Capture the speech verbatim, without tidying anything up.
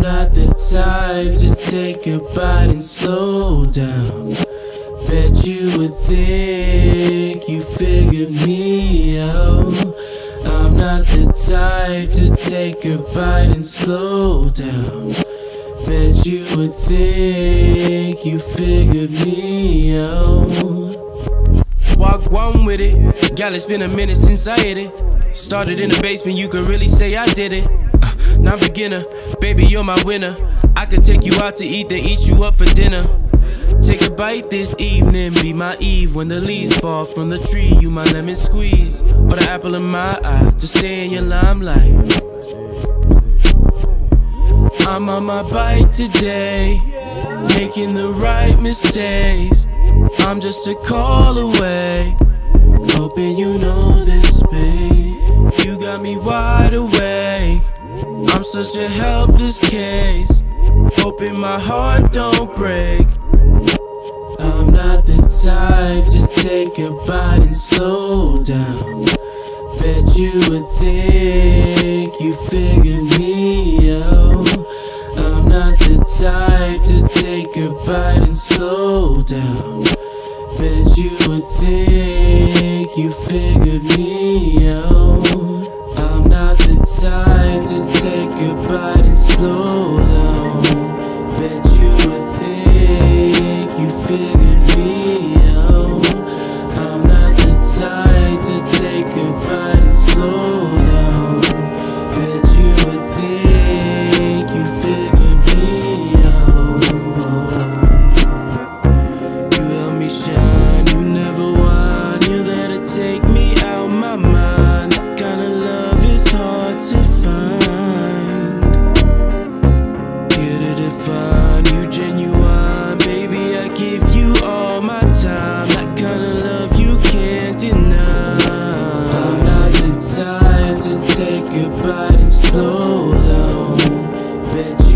I'm not the type to take a bite and slow down. Bet you would think you figured me out. I'm not the type to take a bite and slow down. Bet you would think you figured me out. Walk one with it. Gal, it's been a minute since I hit it. Started in the basement, you could really say I did it. uh, Not beginner, baby, you're my winner. I could take you out to eat, then eat you up for dinner. Take a bite this evening, be my Eve. When the leaves fall from the tree, you my lemon squeeze, or the apple in my eye, just stay in your limelight. I'm on my bike today, making the right mistakes. I'm just a call away, hoping you know this, babe. You got me wide awake, I'm such a helpless case, hoping my heart don't break. I'm not the type to take a bite and slow down. Bet you would think you figured me out. I'm not the type to take a bite and slow down. Bet you would think you figured me out. I'm not the type to take a bite and slow down. Bet you would think you figured me out. I'm not the type to take a bite and slow down. Bet you would think you figured me out. You help me shine, you never whine. You're there to take me out my mind. That kind of love is hard to find. Here to define, you genuine. Give you all my time, that kind of love you can't deny. I'm not the type to take a bite and slow down. Bet